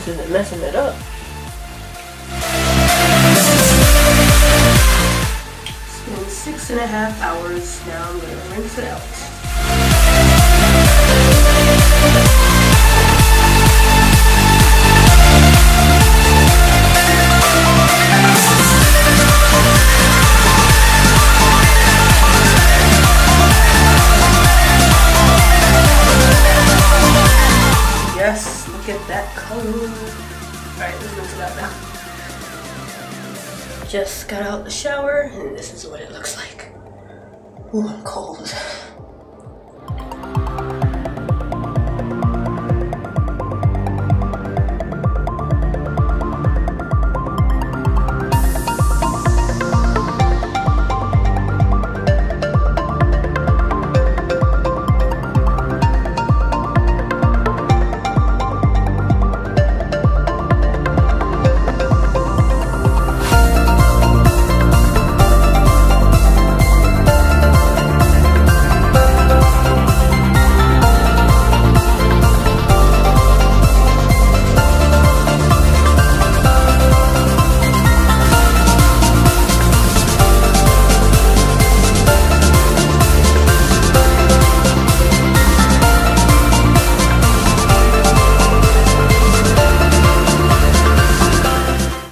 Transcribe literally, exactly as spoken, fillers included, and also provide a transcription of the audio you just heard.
this isn't messing it up. It's been six and a half hours, now I'm going to rinse it out. Just got out of the shower and this is what it looks like. Ooh, I'm cold.